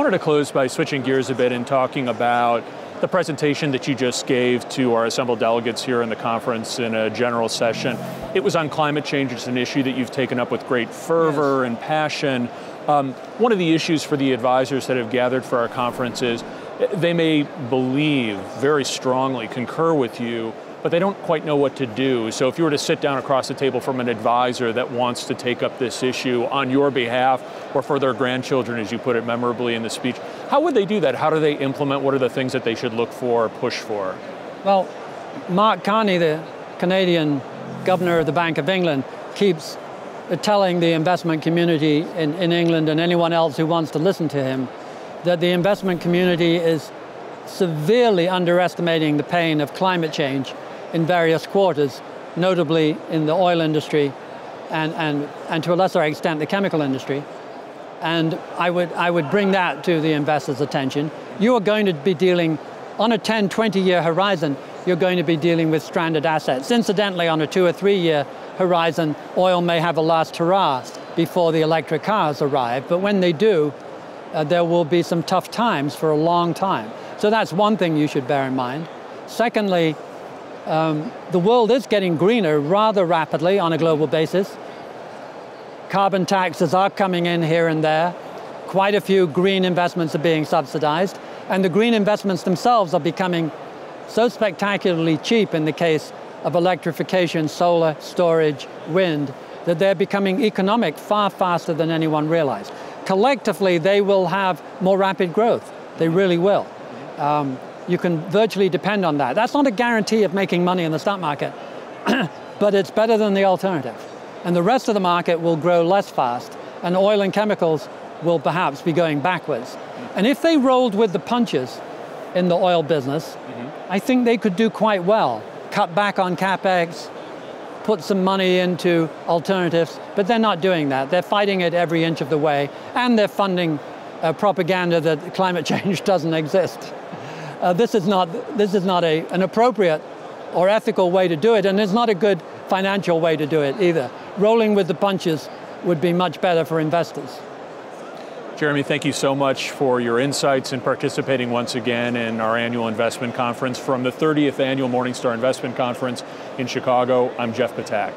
wanted to close by switching gears a bit and talking about the presentation that you just gave to our assembled delegates here in the conference in a general session. It was on climate change. It's an issue that you've taken up with great fervor and passion. One of the issues for the advisors that have gathered for our conference is they may believe very strongly, concur with you, but they don't quite know what to do. So if you were to sit down across the table from an advisor that wants to take up this issue on your behalf or for their grandchildren, as you put it memorably in the speech, how would they do that? How do they implement? What are the things that they should look for or push for? Well, Mark Carney, the Canadian governor of the Bank of England, keeps telling the investment community in England and anyone else who wants to listen to him that the investment community is severely underestimating the pain of climate change in various quarters, notably in the oil industry and to a lesser extent the chemical industry. And I would bring that to the investors' attention. You are going to be dealing, on a 10, 20-year horizon, you're going to be dealing with stranded assets. Incidentally, on a 2 or 3-year horizon, oil may have a last hurrah before the electric cars arrive, but when they do, there will be some tough times for a long time. So that's one thing you should bear in mind. Secondly, the world is getting greener rather rapidly on a global basis. Carbon taxes are coming in here and there. Quite a few green investments are being subsidized, and the green investments themselves are becoming so spectacularly cheap in the case of electrification, solar, storage, wind, that they're becoming economic far faster than anyone realized. Collectively, they will have more rapid growth. They really will. You can virtually depend on that. That's not a guarantee of making money in the stock market, but it's better than the alternative. And the rest of the market will grow less fast, and oil and chemicals will perhaps be going backwards. And if they rolled with the punches in the oil business, I think they could do quite well. Cut back on CapEx, put some money into alternatives, but they're not doing that. They're fighting it every inch of the way, and they're funding propaganda that climate change doesn't exist. This is not an appropriate or ethical way to do it, and it's not a good financial way to do it either. Rolling with the punches would be much better for investors. Jeremy, thank you so much for your insights and participating once again in our annual investment conference. From the 30th Annual Morningstar Investment Conference in Chicago, I'm Jeff Patak.